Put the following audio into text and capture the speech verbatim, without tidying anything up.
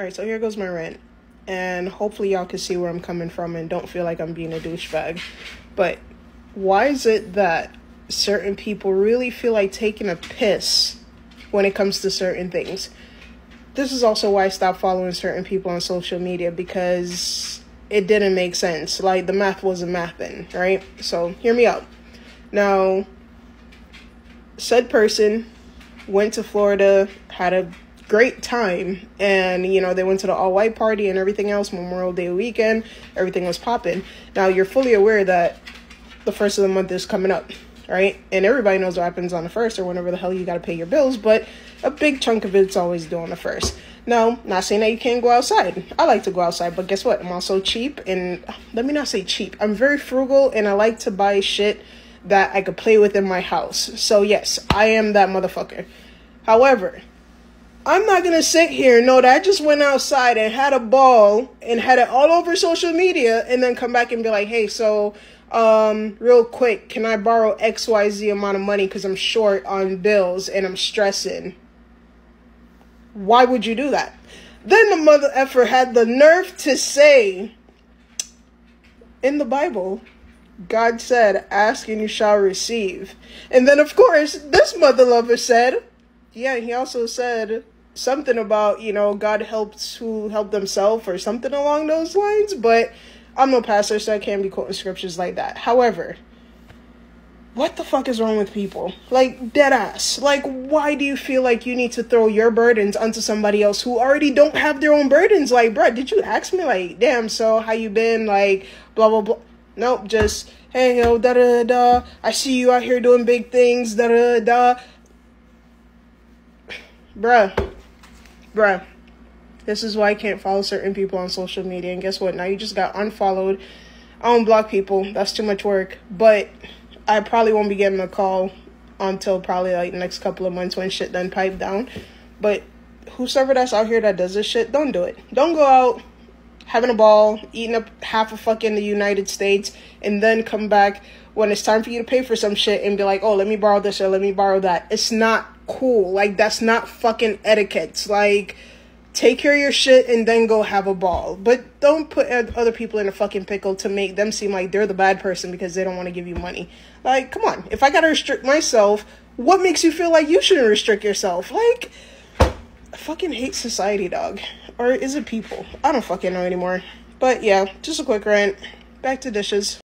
All right, so here goes my rant, and hopefully y'all can see where I'm coming from and don't feel like I'm being a douchebag. But why is it that certain people really feel like taking a piss when it comes to certain things? This is also why I stopped following certain people on social media, because it didn't make sense. Like, the math wasn't mathing, right? So hear me out. Now, said person went to Florida, had a great time, and you know, they went to the all-white party and everything else. Memorial Day weekend, everything was popping. Now, you're fully aware that the first of the month is coming up, right? And everybody knows what happens on the first, or whenever the hell you got to pay your bills, but a big chunk of it's always due on the first. Now, not saying that you can't go outside. I like to go outside, but guess what? I'm also cheap, and let me not say cheap, I'm very frugal, and I like to buy shit that I could play with in my house. So yes, I am that motherfucker. However, I'm not going to sit here and know that I just went outside and had a ball and had it all over social media, and then come back and be like, hey, so um, real quick, can I borrow X Y Z amount of money because I'm short on bills and I'm stressing? Why would you do that? Then the mother effer had the nerve to say, in the Bible, God said, ask and you shall receive. And then, of course, this mother lover said, yeah, he also said something about, you know, God helps who help themselves or something along those lines. But I'm no pastor, so I can't be quoting scriptures like that. However, what the fuck is wrong with people? Like, dead ass. Like, why do you feel like you need to throw your burdens onto somebody else who already don't have their own burdens? Like, bruh, did you ask me? Like, damn, so how you been? Like, blah, blah, blah. Nope, just, hey, yo, da-da-da. I see you out here doing big things, da-da-da. Bruh, bruh, this is why I can't follow certain people on social media. And guess what? Now you just got unfollowed. I don't block people. That's too much work. But I probably won't be getting a call until probably like the next couple of months when shit done piped down. But whosoever that's out here that does this shit, don't do it. Don't go out having a ball, eating up half of fucking the United States, and then come back when it's time for you to pay for some shit and be like, oh, let me borrow this or let me borrow that. It's not cool. Like, that's not fucking etiquette. Like, take care of your shit and then go have a ball. But don't put other people in a fucking pickle to make them seem like they're the bad person because they don't want to give you money. Like, come on. If I gotta restrict myself, what makes you feel like you shouldn't restrict yourself? Like, I fucking hate society, dog. Or is it people? I don't fucking know anymore. But yeah, just a quick rant. Back to dishes.